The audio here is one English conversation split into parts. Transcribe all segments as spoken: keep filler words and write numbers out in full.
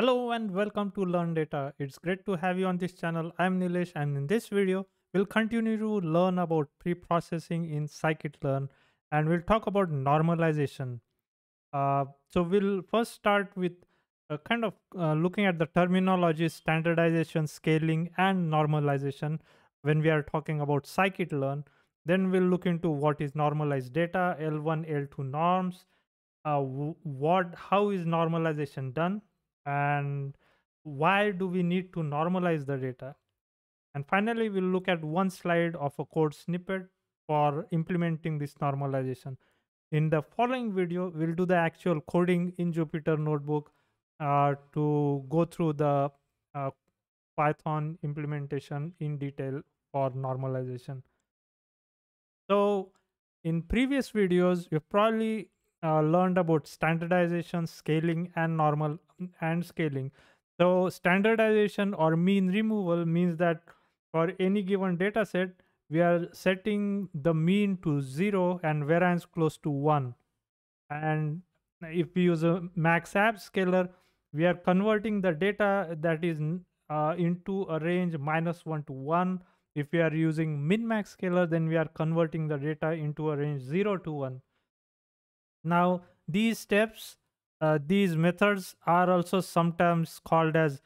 Hello and welcome to Learn Data. It's great to have you on this channel. I'm Nilesh, and in this video, we'll continue to learn about pre-processing in Scikit-learn, and we'll talk about normalization. Uh, so we'll first start with uh, kind of uh, looking at the terminology, standardization, scaling, and normalization when we are talking about Scikit-learn. Then we'll look into what is normalized data, L one, L two norms, uh, what, how is normalization done, and why do we need to normalize the data? And finally, we'll look at one slide of a code snippet for implementing this normalization. In the following video, we'll do the actual coding in Jupyter Notebook uh, to go through the uh, Python implementation in detail for normalization. So in previous videos, you've probably Uh, learned about standardization, scaling, and normal and scaling. So standardization or mean removal means that for any given data set, we are setting the mean to zero and variance close to one. And if we use a max abscaler, we are converting the data that is uh, into a range minus one to one. If we are using min-max scaler, then we are converting the data into a range zero to one. Now, these steps, uh, these methods are also sometimes called as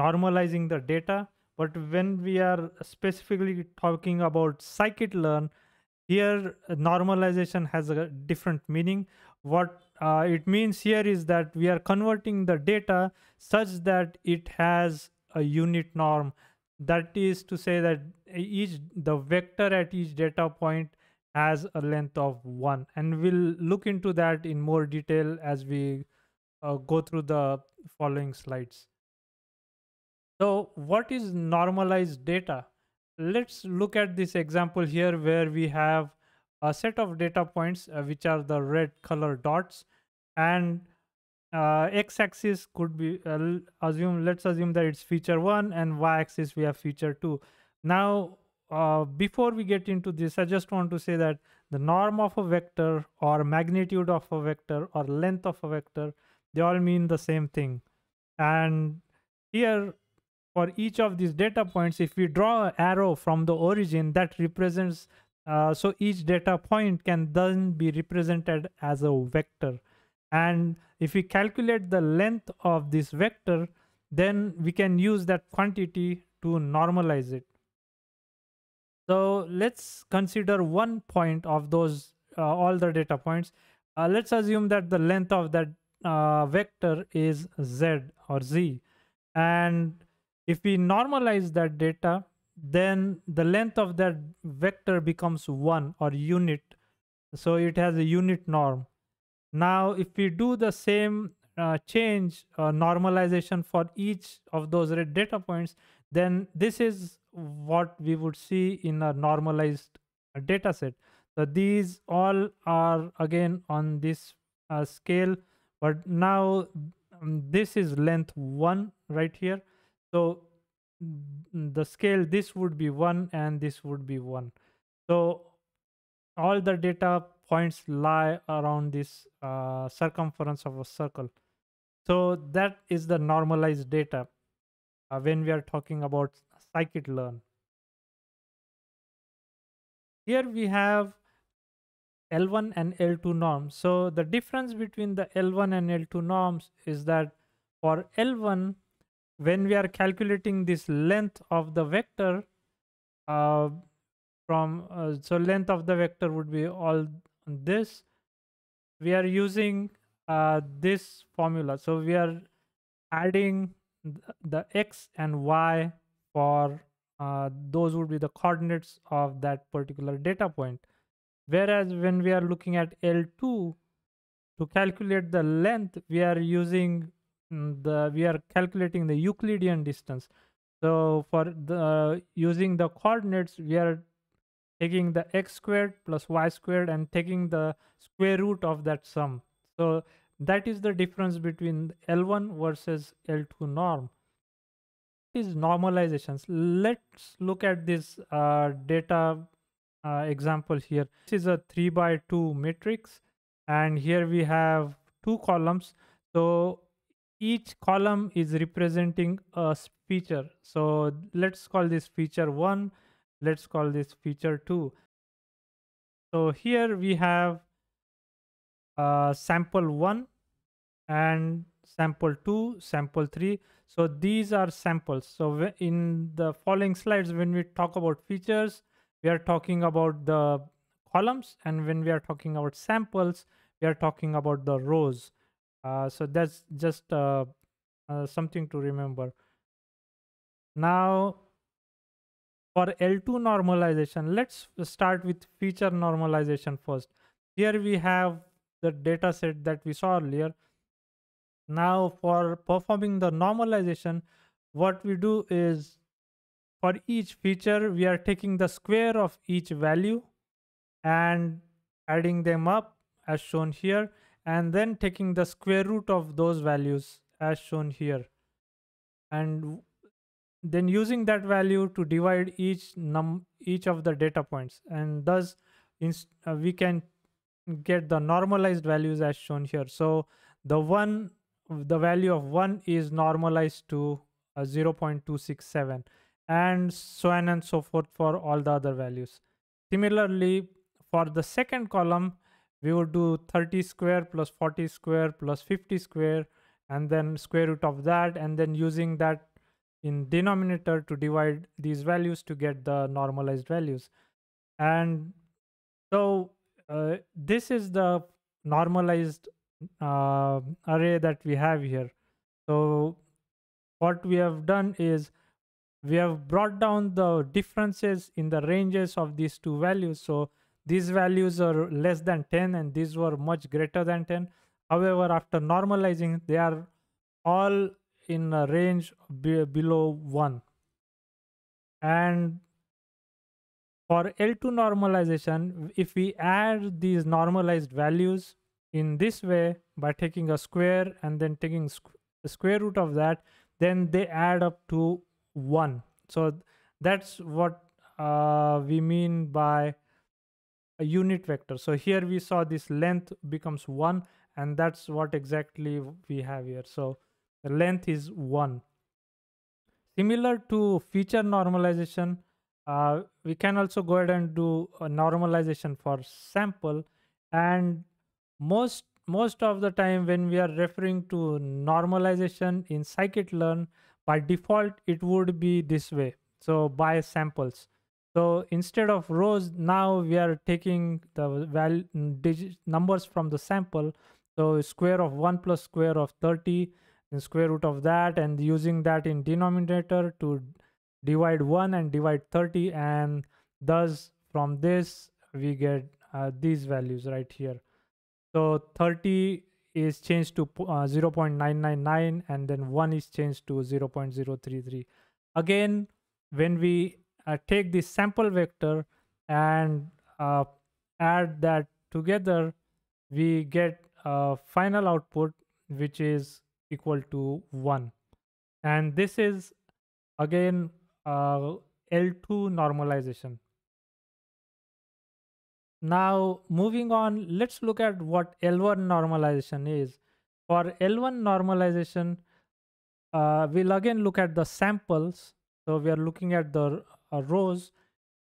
normalizing the data. But when we are specifically talking about Scikit-learn, here normalization has a different meaning. What uh, it means here is that we are converting the data such that it has a unit norm. That is to say that each the vector at each data point has a length of one, and we'll look into that in more detail as we uh, go through the following slides. So what is normalized data? Let's look at this example here where we have a set of data points uh, which are the red color dots, and uh, x-axis could be uh, assume let's assume that it's feature one, and y-axis we have feature two. Now Uh, before we get into this, I just want to say that the norm of a vector or magnitude of a vector or length of a vector, they all mean the same thing. And here for each of these data points, if we draw an arrow from the origin, that represents, uh, so each data point can then be represented as a vector. And if we calculate the length of this vector, then we can use that quantity to normalize it. So let's consider one point of those, uh, all the data points. Uh, let's assume that the length of that uh, vector is z or z. And if we normalize that data, then the length of that vector becomes one or unit. So it has a unit norm. Now, if we do the same uh, change uh, normalization for each of those red data points, then this is what we would see in a normalized data set. So these all are again on this uh, scale, but now um, this is length one right here. So the scale, this would be one and this would be one. So all the data points lie around this uh, circumference of a circle. So that is the normalized data uh, when we are talking about Scikit-learn. Here we have L one and L two norms. So the difference between the L one and L two norms is that for L one, when we are calculating this length of the vector, uh, from uh, so length of the vector would be all this. We are using uh, this formula. So we are adding the x and y for uh, those would be the coordinates of that particular data point. Whereas when we are looking at L two, to calculate the length, we are using the, we are calculating the Euclidean distance. So for the, using the coordinates, we are taking the x squared plus y squared and taking the square root of that sum. So that is the difference between L one versus L two norm. Is normalizations. Let's look at this uh, data uh, example here. This is a three by two matrix, and here we have two columns. So each column is representing a feature. So let's call this feature one. Let's call this feature two. So here we have uh, sample one and sample two, sample three. So these are samples. So in the following slides, when we talk about features, we are talking about the columns, and when we are talking about samples, we are talking about the rows. Uh, so that's just uh, uh, something to remember. Now, for L two normalization, let's start with feature normalization first. Here we have the data set that we saw earlier. Now, for performing the normalization, what we do is for each feature, we are taking the square of each value and adding them up as shown here, and then taking the square root of those values as shown here, and then using that value to divide each num each of the data points, and thus inst uh, we can get the normalized values as shown here. So the one the value of one is normalized to uh, zero point two six seven, and so on and so forth for all the other values. Similarly, for the second column, we would do thirty square plus forty square plus fifty square, and then square root of that, and then using that in denominator to divide these values to get the normalized values. And so uh, this is the normalized uh, array that we have here. So what we have done is we have brought down the differences in the ranges of these two values. So these values are less than ten, and these were much greater than ten. However, after normalizing, they are all in a range be below one. And for L two normalization, if we add these normalized values in this way by taking a square and then taking squ the square root of that, then they add up to one. So that's what uh, we mean by a unit vector. So here we saw this length becomes one, and that's what exactly we have here. So the length is one. Similar to feature normalization, uh, we can also go ahead and do a normalization for sample. And most most of the time when we are referring to normalization in Scikit-learn, by default it would be this way. So by samples. So instead of rows, now we are taking the value digit numbers from the sample. So square of one plus square of thirty. And square root of that, and using that in denominator to divide one and divide thirty, and thus from this we get uh, these values right here. So thirty is changed to uh, zero point nine nine nine, and then one is changed to zero point zero three three. Again, when we uh, take this sample vector and uh, add that together, we get a final output which is equal to one, and this is again uh, L two normalization. Now moving on, let's look at what L one normalization is. For L one normalization, uh, we'll again look at the samples. So we are looking at the uh, rows.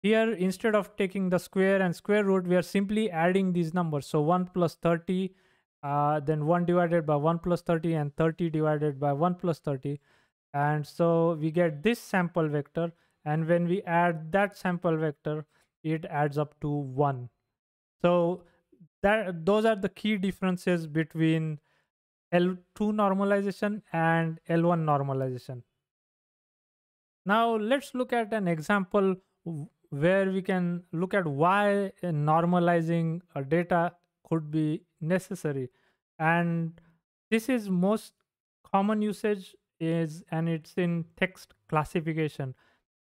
Here, instead of taking the square and square root, we are simply adding these numbers. So one plus thirty, Uh, then one divided by one plus thirty, and thirty divided by one plus thirty, and so we get this sample vector, and when we add that sample vector, it adds up to one. So that those are the key differences between L two normalization and L one normalization. Now let's look at an example where we can look at why normalizing a data could be necessary, and this is most common usage is, and it's in text classification.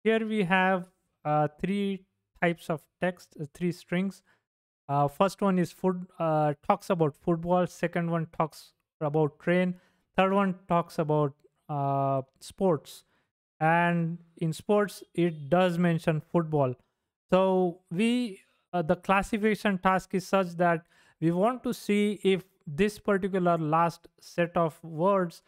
Here we have uh, three types of text, uh, three strings. Uh, first one is food, uh, talks about football. Second one talks about train. Third one talks about uh, sports, and in sports it does mention football. So we uh, the classification task is such that we want to see if this particular last set of words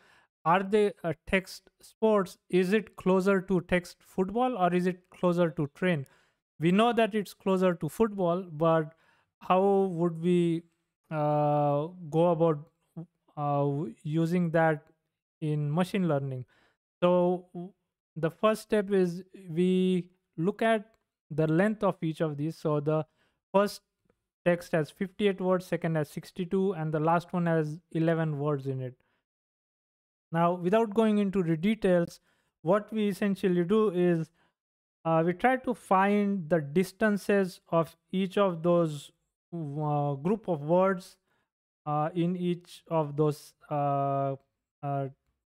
are they uh, text sports? Is it closer to text football or is it closer to train? We know that it's closer to football, but how would we uh, go about uh, using that in machine learning? So the first step is we look at the length of each of these. So the first text has fifty-eight words, second has sixty-two, and the last one has eleven words in it. Now, without going into the details, what we essentially do is uh, we try to find the distances of each of those uh, group of words uh, in each of those uh, uh,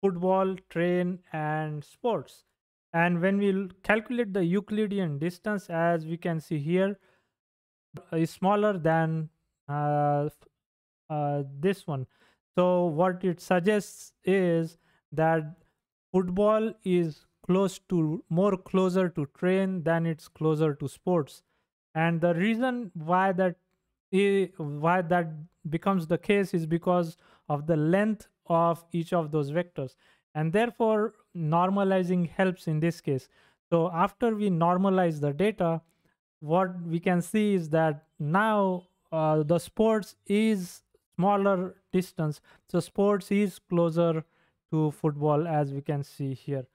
football, train, and sports. And when we calculate the Euclidean distance, as we can see here, is smaller than uh, uh, this one. So what it suggests is that football is close to, more closer to train than it's closer to sports. And the reason why that is, why that becomes the case is because of the length of each of those vectors. And therefore, normalizing helps in this case. So after we normalize the data, what we can see is that now uh, the sports is smaller distance. So sports is closer to football, as we can see here.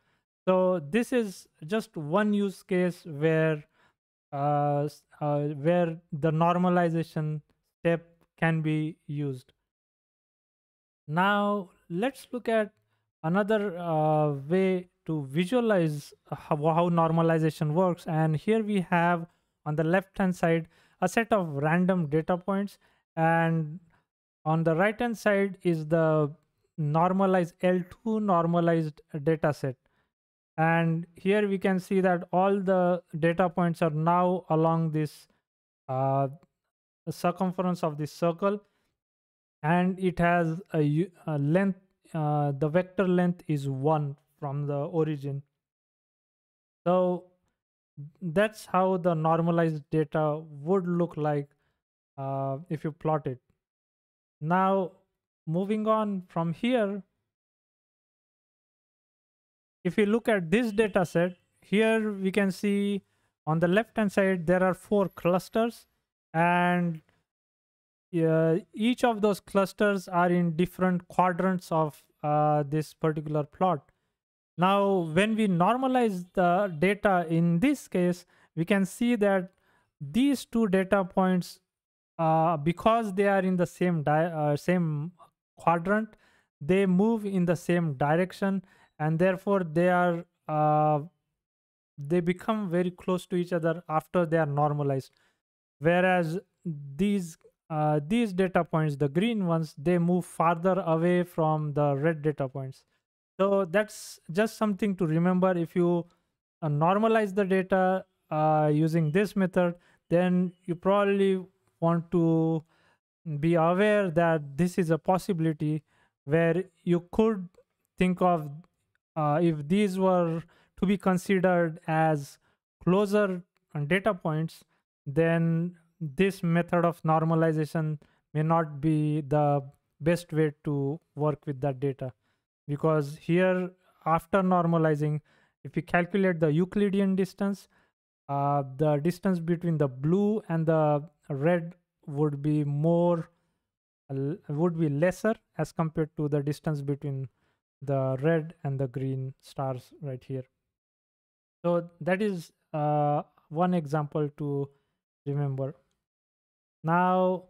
So this is just one use case where uh, uh, where the normalization step can be used. Now let's look at another uh, way to visualize how, how normalization works. And here we have on the left hand side a set of random data points, and on the right hand side is the normalized L two normalized data set. And here we can see that all the data points are now along this uh, circumference of this circle, and it has a, a length, uh, the vector length is one from the origin. So that's how the normalized data would look like uh, if you plot it. Now, moving on from here, if you look at this data set, here we can see on the left hand side there are four clusters, and uh, each of those clusters are in different quadrants of uh, this particular plot. Now, when we normalize the data in this case, we can see that these two data points, Uh, because they are in the same di uh, same quadrant, they move in the same direction, and therefore they are uh, they become very close to each other after they are normalized. Whereas these uh, these data points, the green ones, they move farther away from the red data points. So that's just something to remember. If you uh, normalize the data uh, using this method, then you probably want to be aware that this is a possibility where you could think of uh, if these were to be considered as closer data points, then this method of normalization may not be the best way to work with that data, because here after normalizing, if you calculate the Euclidean distance, uh, the distance between the blue and the red would be more would be lesser as compared to the distance between the red and the green stars right here. So that is uh, one example to remember. Now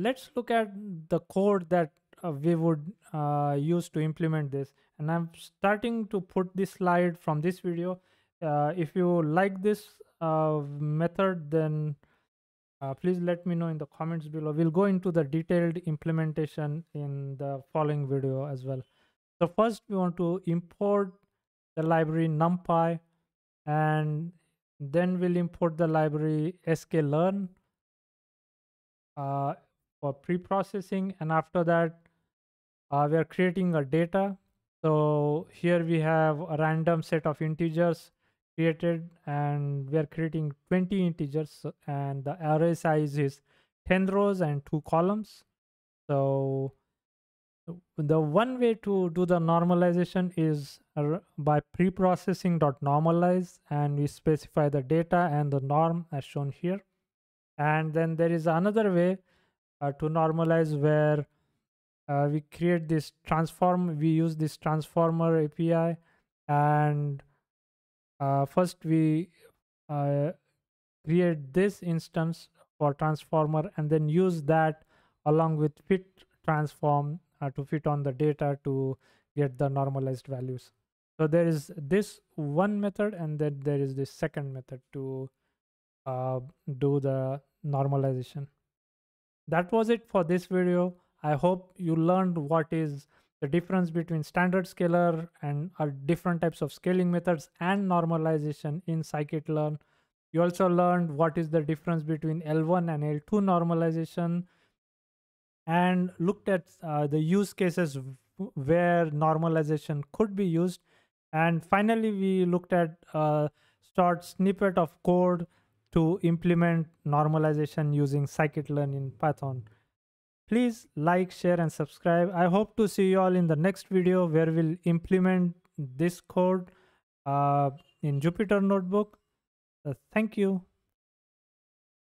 let's look at the code that uh, we would uh, use to implement this, and I'm starting to put this slide from this video. Uh, if you like this uh, method, then Uh, please let me know in the comments below. We'll go into the detailed implementation in the following video as well. So first we want to import the library NumPy, and then we'll import the library Scikit-learn uh, for pre-processing. And after that, uh, we are creating a data. So here we have a random set of integers created, and we are creating twenty integers, and the array size is ten rows and two columns. So The one way to do the normalization is by preprocessing.normalize, and we specify the data and the norm as shown here. And then there is another way uh, to normalize where uh, we create this transform, we use this transformer A P I, and uh, first we uh, create this instance for transformer and then use that along with fit transform uh, to fit on the data to get the normalized values. So there is this one method, and then there is this second method to uh, do the normalization. That was it for this video. I hope you learned what is the difference between standard scalar and uh, different types of scaling methods and normalization in Scikit-learn. You also learned what is the difference between L one and L two normalization, and looked at uh, the use cases where normalization could be used. And finally, we looked at a short snippet of code to implement normalization using Scikit-learn in Python. Please like, share, and subscribe. I hope to see you all in the next video where we'll implement this code uh, in Jupyter Notebook. Uh, thank you.